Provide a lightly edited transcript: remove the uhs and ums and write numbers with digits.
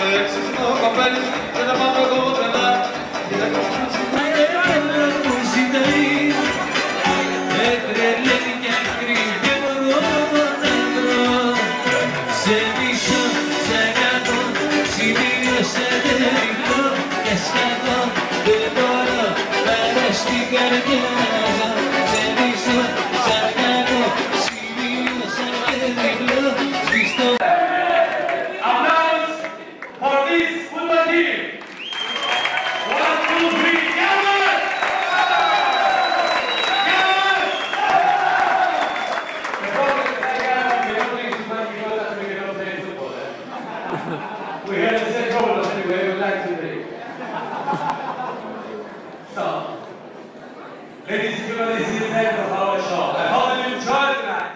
So, ladies and gentlemen, this is the end of our show. I hope you enjoyed tonight.